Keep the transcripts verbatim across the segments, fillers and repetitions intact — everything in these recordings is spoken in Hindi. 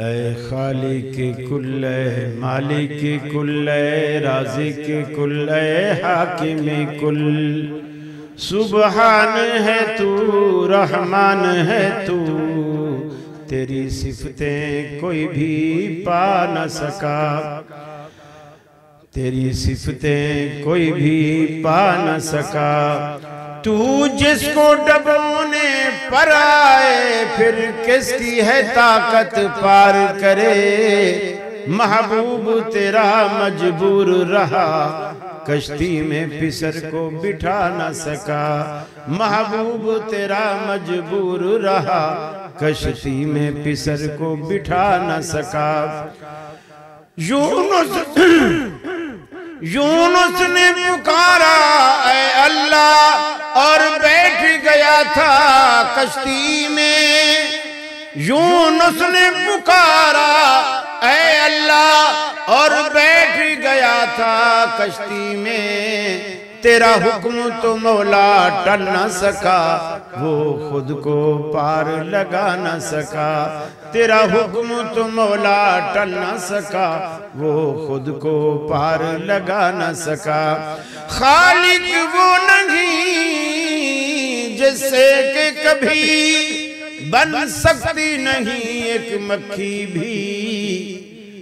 ऐ खालिक ए कुल, ऐ मालिक ए कुल, ऐ राज़िक ए कुल, ऐ हाकिम ए कुल। सुबहान है तू, रहमान है तू, तेरी सिफतें कोई भी पा न सका, तेरी सिफतें कोई भी पा न सका। तू जिसको डबोने पर आए, फिर किसकी है ताकत पार करे। महबूब तेरा मजबूर रहा, कश्ती में फिसर को बिठा न सका। महबूब तेरा मजबूर रहा, कश्ती में फिसर को बिठा न सका। यूनुस यूनुस ने पुकारा ऐ अल्लाह, और बैठ गया था कश्ती में। यूनुस ने पुकारा ऐ अल्लाह, और बैठ गया था कश्ती में। तेरा हुक्म तो मौला टल न सका, वो खुद को पार लगा न सका। तेरा हुक्म तो मौला टल न सका, वो खुद को पार लगा न सका। खालिक वो नहीं जिससे के कभी बन सकती नहीं एक मक्खी भी।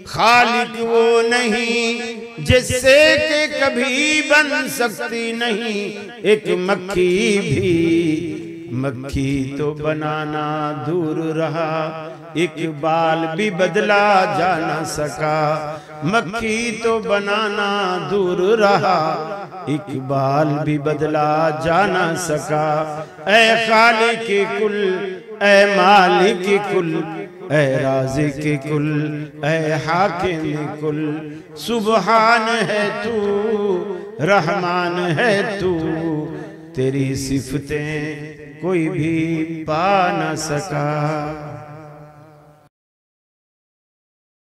खालिक वो नहीं जिससे के कभी बन सकती नहीं एक मक्खी भी। मक्खी तो बनाना दूर रहा, एक बाल भी बदला जा न सका। मक्खी तो बनाना दूर रहा, एक बाल भी बदला जा न सका। ऐ खालिक ए कुल, ऐ मालिक ए कुल, ऐ राज़िक ए कुल, ऐ हाकिम ए कुल। सुबहान है तू, रहमान है तू, तेरी सिफतें कोई भी पा न सका।